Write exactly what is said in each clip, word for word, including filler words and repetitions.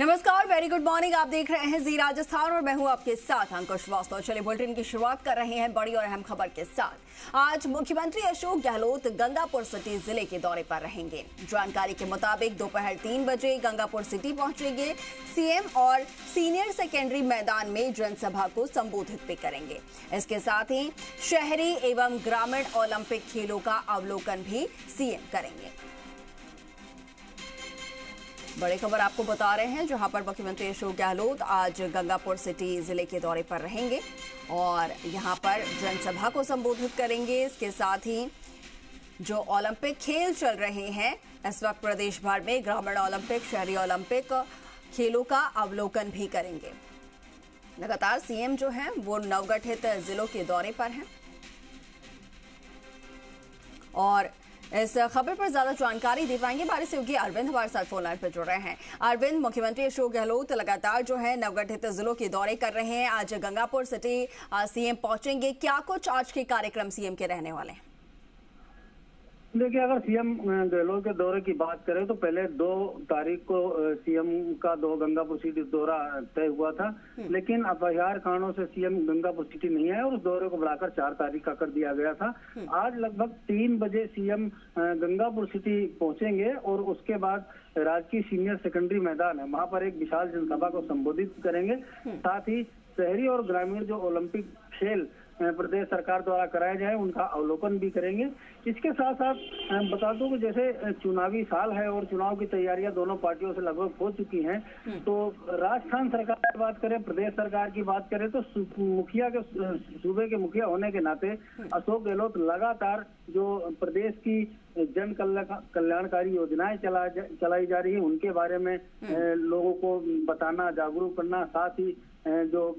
नमस्कार, very good morning. आप देख रहे हैं जी राजस्थान और मैं हूं आपके साथ अंकुश वास्तो। चलिए बुलेटिन की शुरुआत कर रहे हैं बड़ी और अहम खबर के साथ। आज मुख्यमंत्री अशोक गहलोत गंगापुर सिटी जिले के दौरे पर रहेंगे। जानकारी के मुताबिक दोपहर तीन बजे गंगापुर सिटी पहुंचेंगे। सीएम और सीनियर सेकेंडरी मैदान में जनसभा को संबोधित भी करेंगे। इसके साथ ही शहरी एवं ग्रामीण ओलंपिक खेलों का अवलोकन भी सीएम करेंगे। बड़ी खबर आपको बता रहे हैं, जहां पर मुख्यमंत्री अशोक गहलोत आज गंगापुर सिटी जिले के दौरे पर रहेंगे और यहां पर जनसभा को संबोधित करेंगे। इसके साथ ही जो ओलंपिक खेल चल रहे हैं इस वक्त प्रदेश भर में, ग्रामीण ओलंपिक, शहरी ओलंपिक खेलों का अवलोकन भी करेंगे। लगातार सीएम जो हैं वो नवगठित जिलों के दौरे पर हैं। और इस खबर पर ज्यादा जानकारी दे पाएंगे हमारे सहयोगी अरविंद, हमारे साथ फोन लाइन पर जुड़ रहे हैं। अरविंद, मुख्यमंत्री अशोक गहलोत लगातार जो है नवगठित जिलों के दौरे कर रहे हैं। आज गंगापुर सिटी सीएम पहुंचेंगे, क्या कुछ आज के कार्यक्रम सीएम के रहने वाले हैं? देखिए, अगर सीएम गहलोत के दौरे की बात करें तो पहले दो तारीख को सीएम का दो गंगापुर सिटी दौरा तय हुआ था, लेकिन अपरिहार्य कारणों से सीएम गंगापुर सिटी नहीं आए और उस दौरे को बढ़ाकर चार तारीख का कर दिया गया था। आज लगभग तीन बजे सीएम गंगापुर सिटी पहुंचेंगे और उसके बाद राजकीय सीनियर सेकेंडरी मैदान है वहां पर एक विशाल जनसभा को संबोधित करेंगे। साथ ही शहरी और ग्रामीण जो ओलंपिक खेल प्रदेश सरकार द्वारा कराया जाए उनका अवलोकन भी करेंगे। इसके साथ साथ बता दूं कि जैसे चुनावी साल है और चुनाव की तैयारियां दोनों पार्टियों से लगभग हो चुकी हैं, तो राजस्थान सरकार की बात करें, प्रदेश सरकार की बात करें तो मुखिया के सूबे के मुखिया होने के नाते अशोक गहलोत लगातार जो प्रदेश की जन कल्याणकारी योजनाएं चला चलाई जा रही है उनके बारे में लोगों को बताना, जागरूक करना, साथ ही जो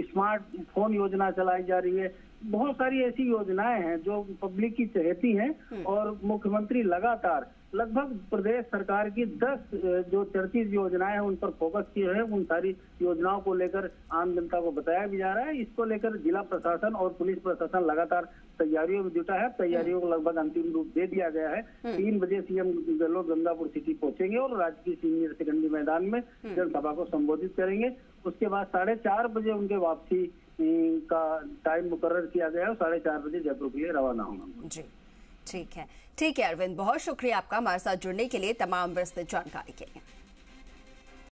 स्मार्टफोन योजना चलाई जा रही है, बहुत सारी ऐसी योजनाएं हैं जो पब्लिक की चहेती हैं और मुख्यमंत्री लगातार लगभग प्रदेश सरकार की दस जो चर्चित योजनाएं हैं उन पर फोकस किए हैं। उन सारी योजनाओं को लेकर आम जनता को बताया भी जा रहा है। इसको लेकर जिला प्रशासन और पुलिस प्रशासन लगातार तैयारियों में जुटा है। तैयारियों को लगभग अंतिम रूप दे दिया गया है। तीन बजे सीएम गहलोत गंगापुर सिटी पहुंचेंगे और राजकीय सीनियर सेकेंडरी मैदान में जनसभा को संबोधित करेंगे। उसके बाद साढ़े चार बजे उनके वापसी का टाइम मुकर्रर किया गया है, साढ़े चार बजे जयपुर के लिए रवाना होंगे। जी, ठीक है, ठीक है अरविंद, बहुत शुक्रिया आपका हमारे साथ जुड़ने के लिए, तमाम विस्तृत जानकारी के लिए।